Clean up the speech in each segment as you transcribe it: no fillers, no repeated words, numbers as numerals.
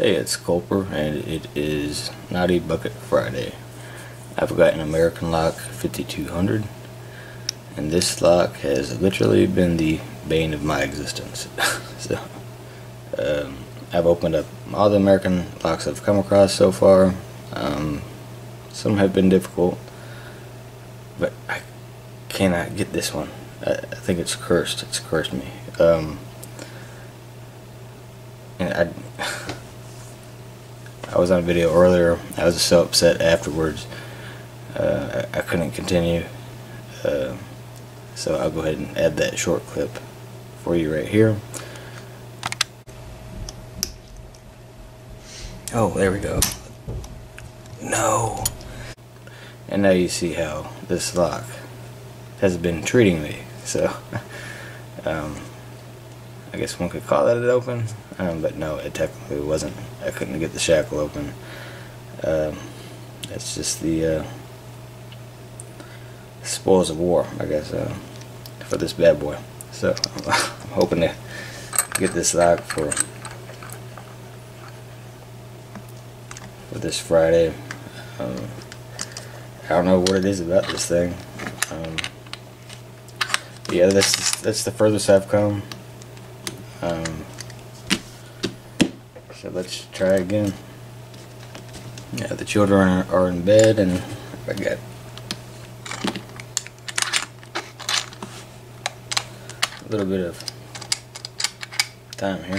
Hey, it's Culper, and it is Naughty Bucket Friday. I've got an American lock 5200, and this lock has literally been the bane of my existence. So, I've opened up all the American locks I've come across so far. Some have been difficult, but I cannot get this one. I think it's cursed. It's cursed me. And I was on a video earlier. I was so upset afterwards. I couldn't continue. So I'll go ahead and add that short clip for you right here. Oh, there we go. No. And now you see how this lock has been treating me. So, I guess one could call that it open, but no, it technically wasn't. I couldn't get the shackle open. That's just the spoils of war, I guess, for this bad boy. So I'm hoping to get this lock for this Friday. I don't know what it is about this thing. Yeah, that's the furthest I've come. So let's try again. Yeah, the children are in bed, and I got a little bit of time here.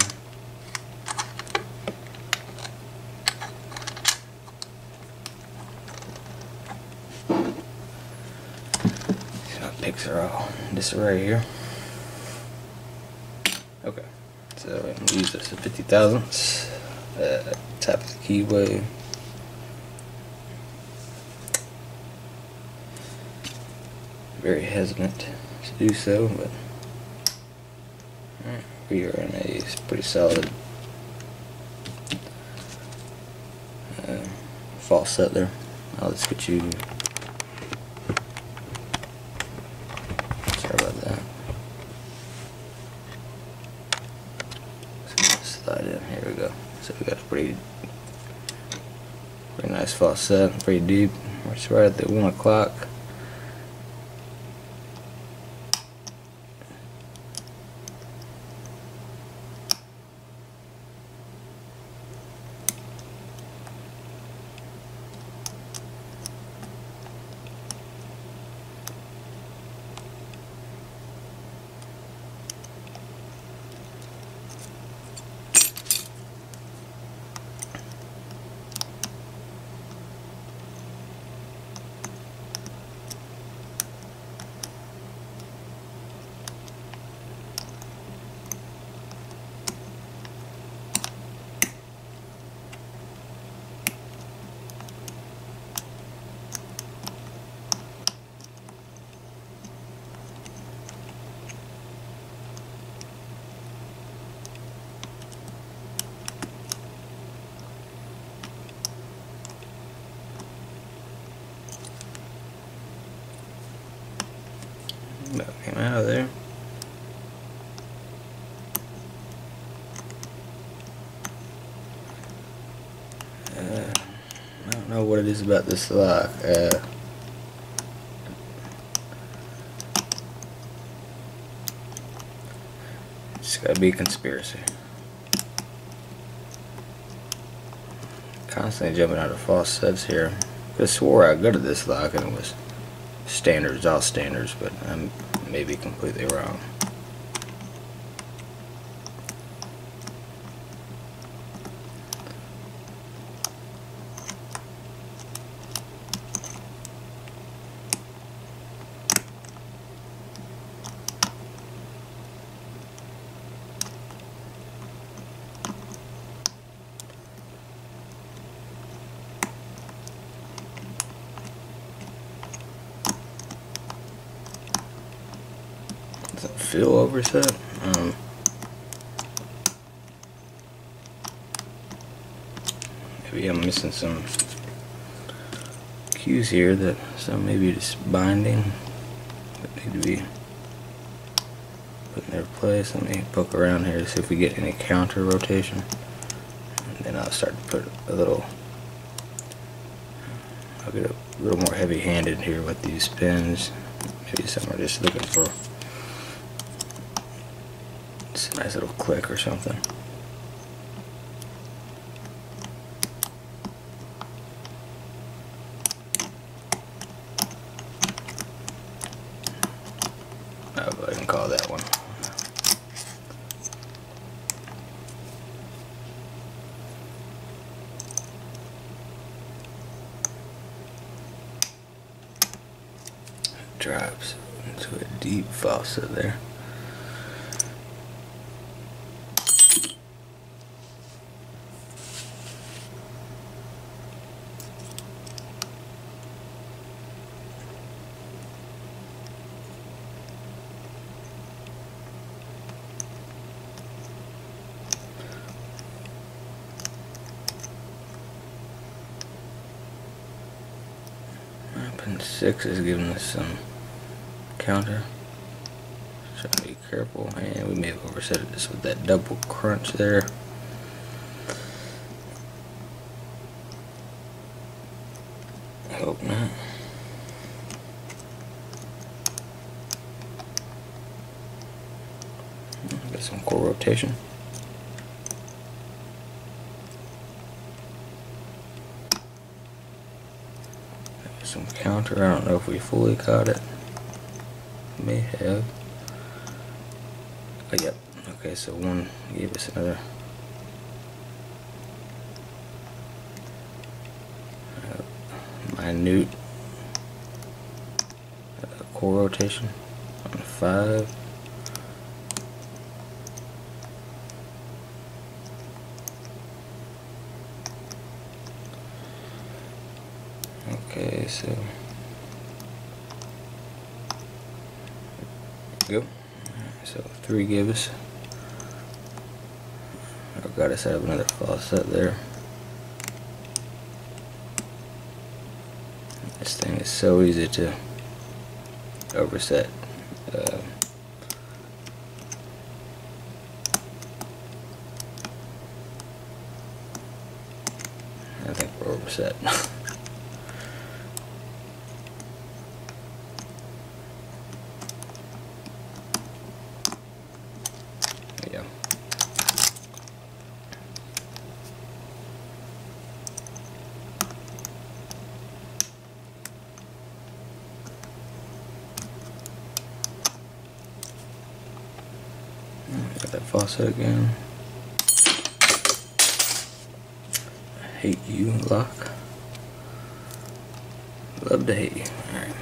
So my picks are all disarray here. Okay, so I'm going to use this at 50,000ths. Tap the keyway. Very hesitant to do so, but all right, we are in a pretty solid false set there. Now let's get you. Sorry about that. Slide in. Here we go. So we got a pretty nice false set, pretty deep. We're just right at the 1 o'clock. About came out of there. I don't know what it is about this lock. It's gotta be a conspiracy. Constantly jumping out of false sets here. I swore I gutted this lock and it was standards, all standards, but I may be completely wrong. Feel overset. Maybe I'm missing some cues here that some maybe just binding that need to be put in their place. Let me poke around here to see if we get any counter rotation. And and I'll start to put a little, I'll get a little more heavy-handed here with these pins. Maybe some are just looking for just a nice little click or something. I can call that one. Drops into a deep faucet there. Pin 6 is giving us some counter. So be careful, and we may have overset this with that double crunch there. I hope not. Got some core rotation. Some counter. I don't know if we fully caught it. May have. Oh, yep. Okay, so one gave us another. Minute core rotation on 5. Okay, so go. So 3 gives. I got us out of another faucet there. This thing is so easy to overset. I think we're overset. Got that faucet again. I hate you, lock. Love to hate you. Alright.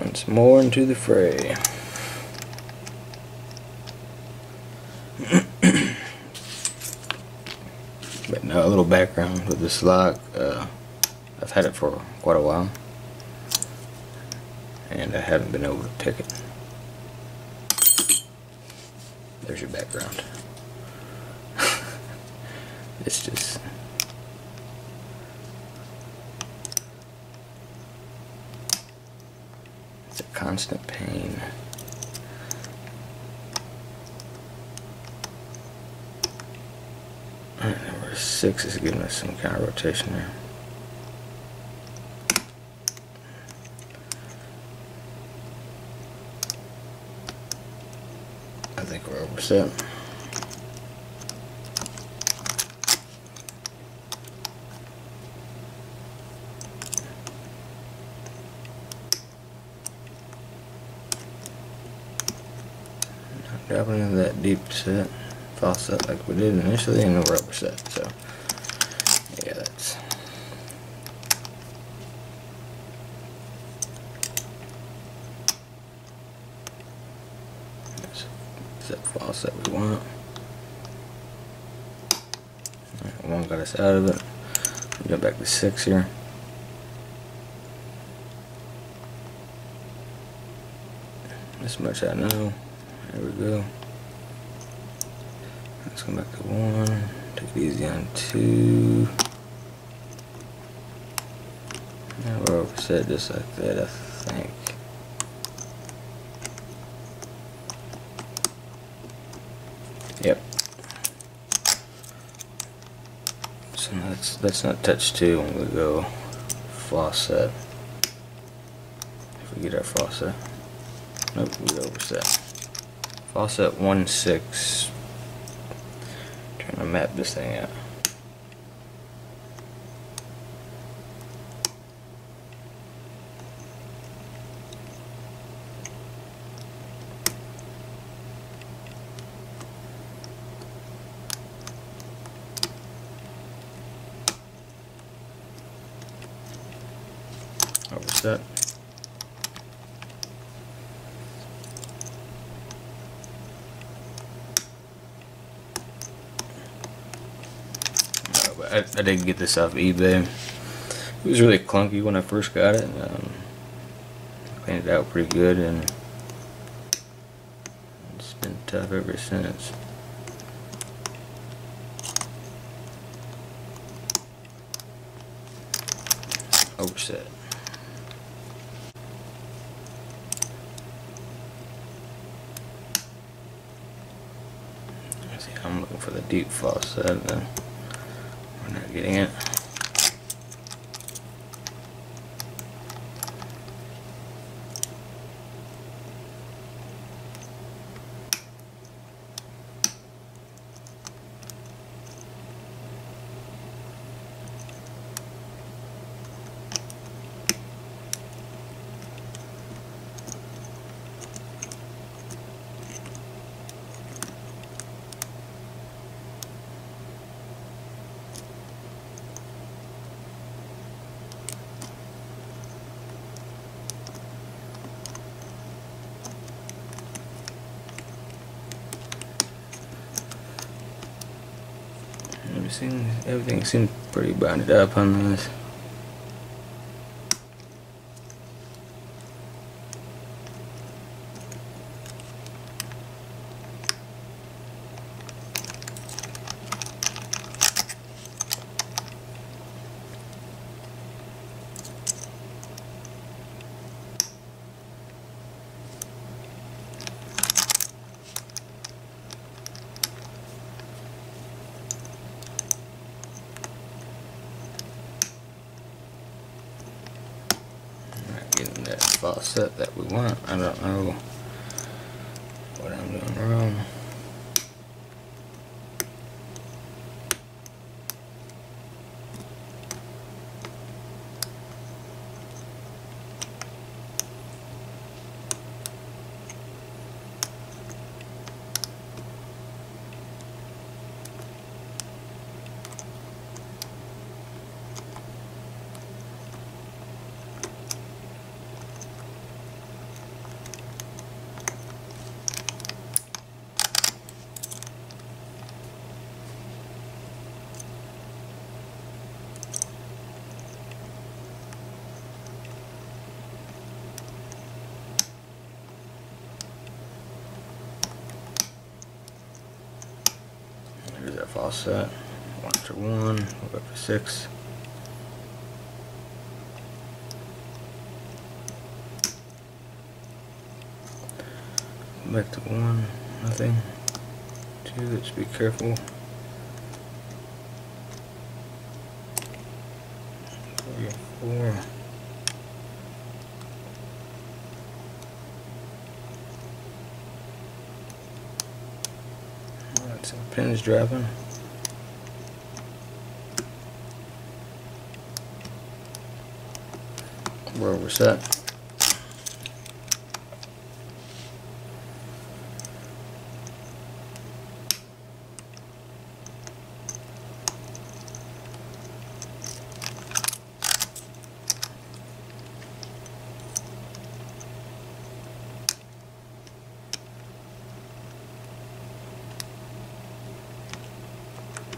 Once more into the fray. But now a little background with this lock. I've had it for quite a while, and I haven't been able to pick it. There's your background. It's just. Constant pain. Alright, number 6 is giving us some kind of rotation there. I think we're overset. Dropping into that deep set faucet like we did initially, and we're overset. So, yeah, that's. That's that faucet we want. Right, one got us out of it. We'll jump back to 6 here. This much I know. There we go. Let's come back to one. Take it easy on two. Now we're overset just like that, I think. Yep. So let's not touch two when we go floss set. If we get our floss set. Nope, we overset. Floss set 1-6. Trying to map this thing out. Overset. I didn't get this off eBay. It was really clunky when I first got it. Cleaned it out pretty good, and it's been tough ever since. Overset. See, I'm looking for the deep faucet. We're not getting it. Everything seems pretty bonded up on this. Faucet that we want. I don't know what I'm doing wrong. Faucet, 1-1, we'll go up to 6. Back to 1, nothing. 2, let's be careful. Three, 4. Alright, some pins dropping. We're overset.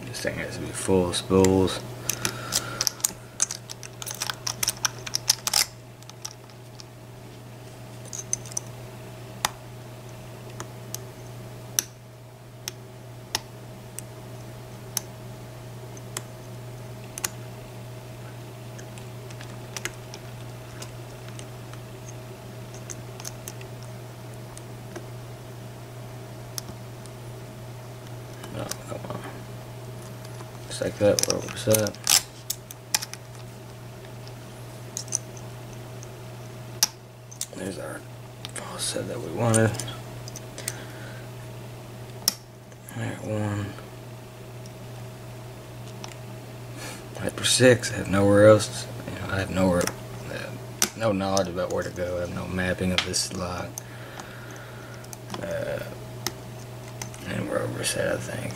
This thing has to be full of spools. like that where it was at. There's our faucet that we wanted. Alright, 1 after 6, I have nowhere else, you know, I have nowhere, no knowledge about where to go. I have no mapping of this lot. And we're overset, I think.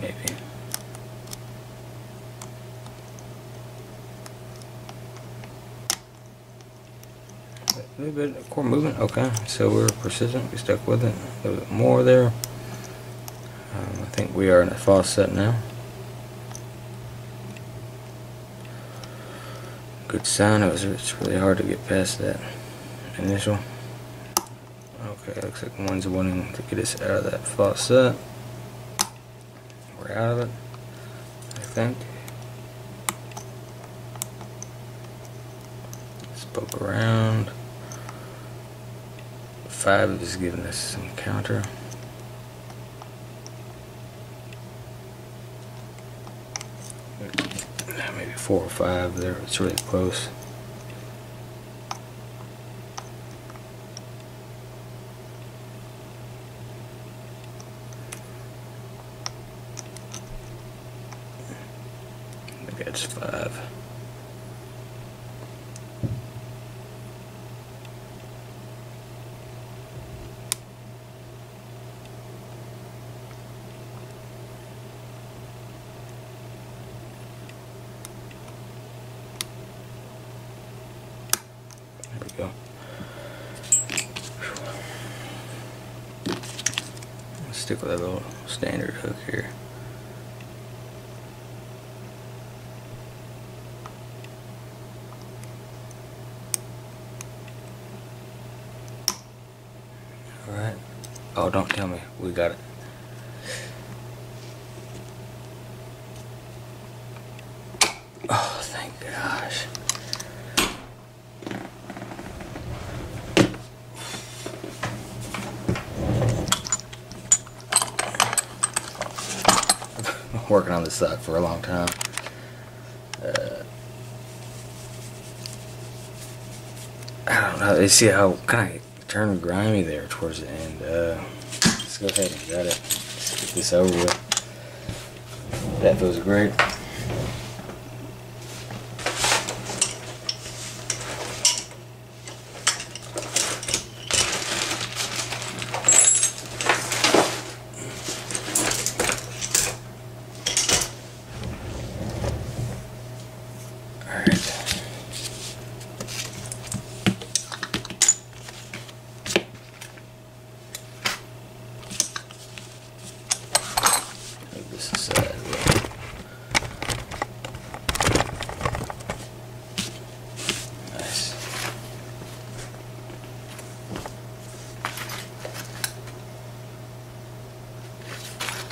Maybe. A little bit of core movement, okay, so we're persistent, we stuck with it, a little bit more there. I think we are in a false set now. Good sign, it's really hard to get past that initial. Okay, looks like one's wanting to get us out of that false set. We're out of it, I think. Let's poke around. 5 is giving us some counter. Maybe 4 or 5 there, it's really close. I think that's 5. Stick with that little standard hook here. Alright. Oh, don't tell me. We got it. Oh, thank gosh. Working on this side for a long time. I don't know. You see how kind of turned grimy there towards the end. Let's go ahead and get it. Let's get this over with. That feels great.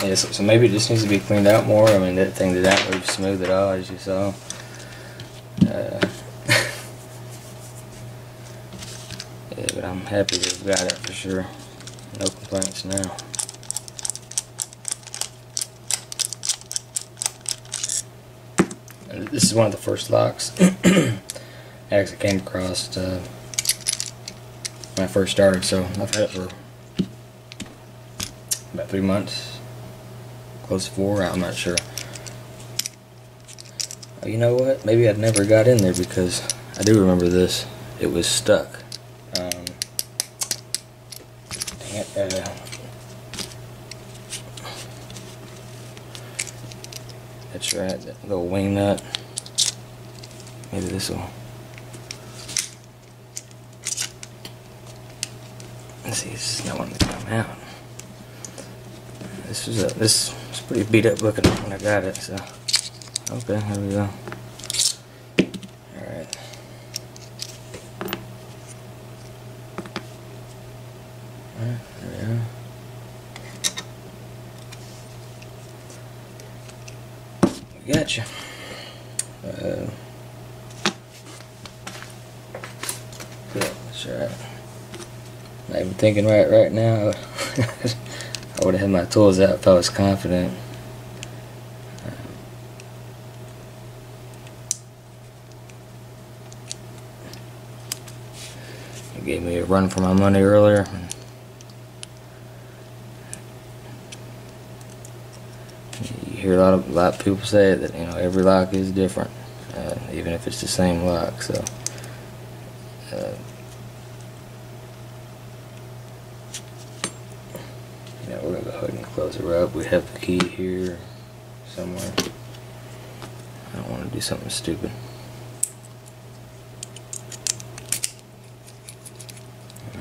Yeah, so maybe it just needs to be cleaned out more. I mean, that thing did not move smooth at all, as you saw. Yeah, but I'm happy to have got it for sure. No complaints now. And this is one of the first locks I actually came across when I first started, so I've had it for about 3 months. Close 4, I'm not sure. You know what? Maybe I'd never got in there because I do remember this. It was stuck. Dang it. That's right. That little wing nut. Maybe this will. Let's see. This is not wanting to come out. This is pretty beat up looking when I got it, so okay, here we go. Alright. Alright, there we go. We got you. Good, that's right. Not even thinking right now. I would have had my tools out if I was confident. They gave me a run for my money earlier. You hear a lot of people say that, you know, every lock is different, even if it's the same lock. So you know, we're gonna go ahead and close her up. We have the key here somewhere. I don't want to do something stupid.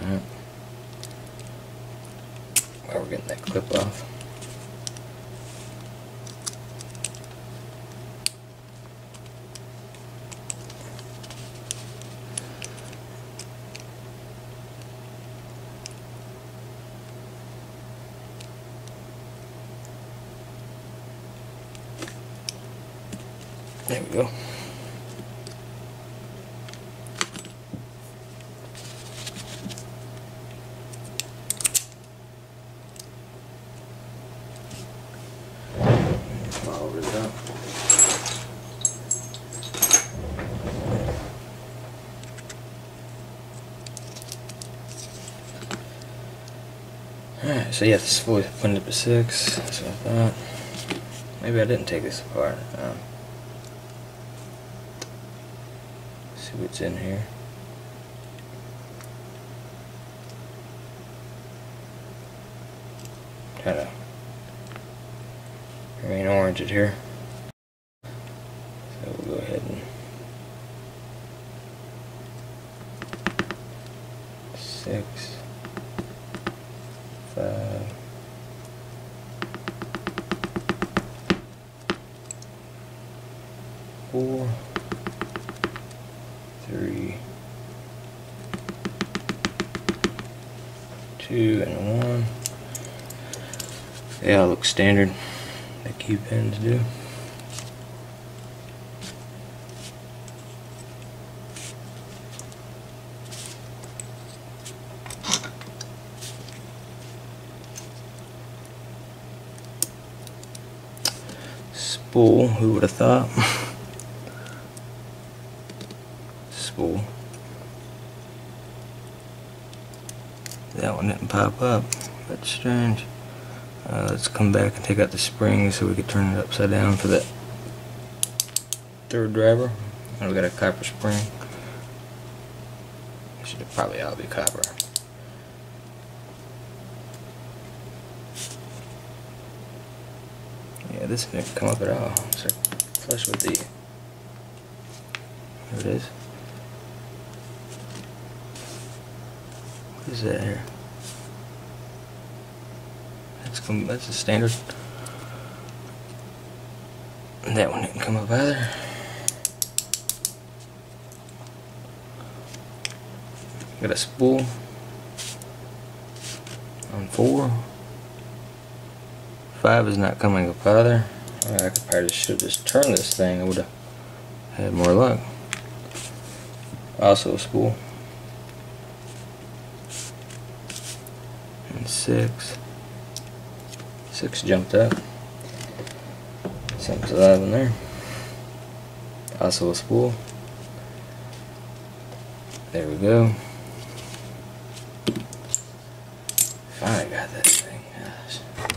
Alright. While we're getting that clip off. There we go. Follow it up. Alright, so yeah, this is fully pinned up at 6. That's what I thought. Maybe I didn't take this apart. See what's in here. Kind of green orange it here. So we'll go ahead and 6, 5. Two and one. They all look standard, the key pins do. Spool, who would have thought? Spool. That one didn't pop up. That's strange. Let's come back and take out the spring so we can turn it upside down for that third driver. And we got a copper spring. It should probably all be copper. Yeah, this didn't come up at all. So flush with the. There it is. What is that here? That's a standard. That one didn't come up either. Got a spool on 4. 5 is not coming up either. Right, I could probably just turn this thing. I would have had more luck. Also a spool. 6 jumped up. Something's alive in there. Also a spool. There we go. Finally got that thing. Gosh.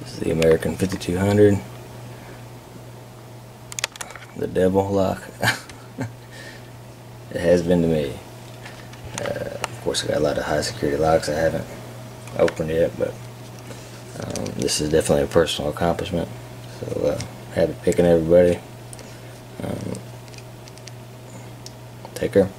This is the American 5200. The devil lock. It has been to me. Of course, I got a lot of high security locks I haven't opened yet, but this is definitely a personal accomplishment. So, happy picking everybody. Take care.